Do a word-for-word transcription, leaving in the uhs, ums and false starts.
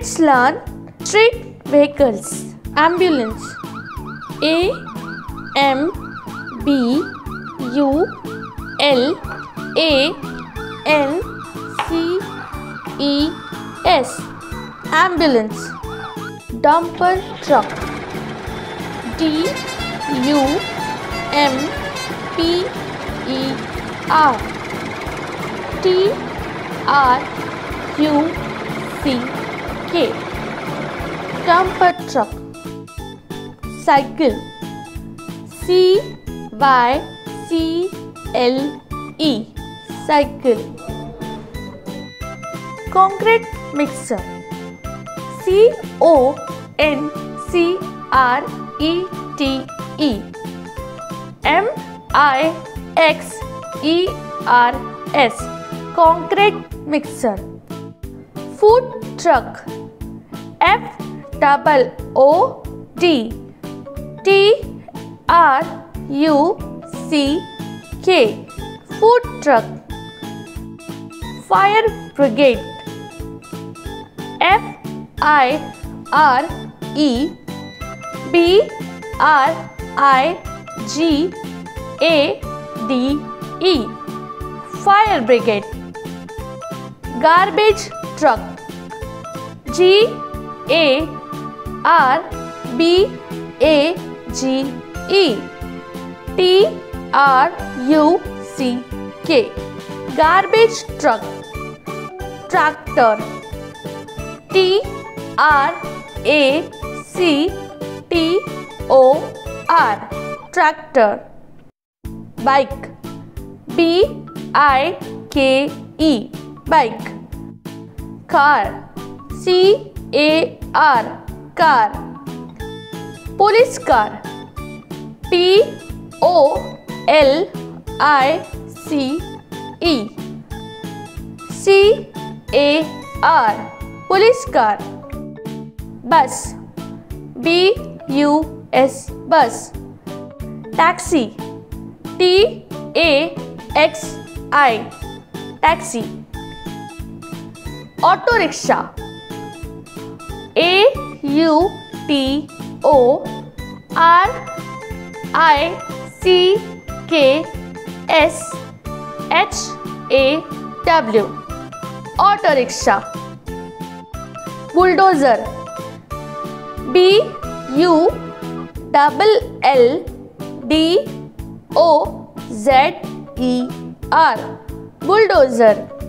Let's learn street vehicles. Ambulance. A M B U L A N C E S. Ambulance. Dumper truck. D U M P E R. T R U C. K. Dumper truck. Cycle. C Y C L E. Cycle. Concrete mixer. C O N C R E T E. M I X E R S. Concrete mixer. Food truck. F double O D T R U C K. Food truck. Fire brigade. F I R E B R I G A D E. Fire brigade. Garbage truck. G A R B A G E. T R U C K. Garbage truck. Tractor. T R A C T O R. Tractor. Bike. B I K E. Bike. Car. C A R. Car. Police car. P O L I C E. C A R. Police car. Bus. B U S. Bus. Taxi. T A X I. Taxi. Auto rickshaw. A U T O R I C K S H A W. Auto rickshaw. Bulldozer. B U double L D O Z E R. Bulldozer.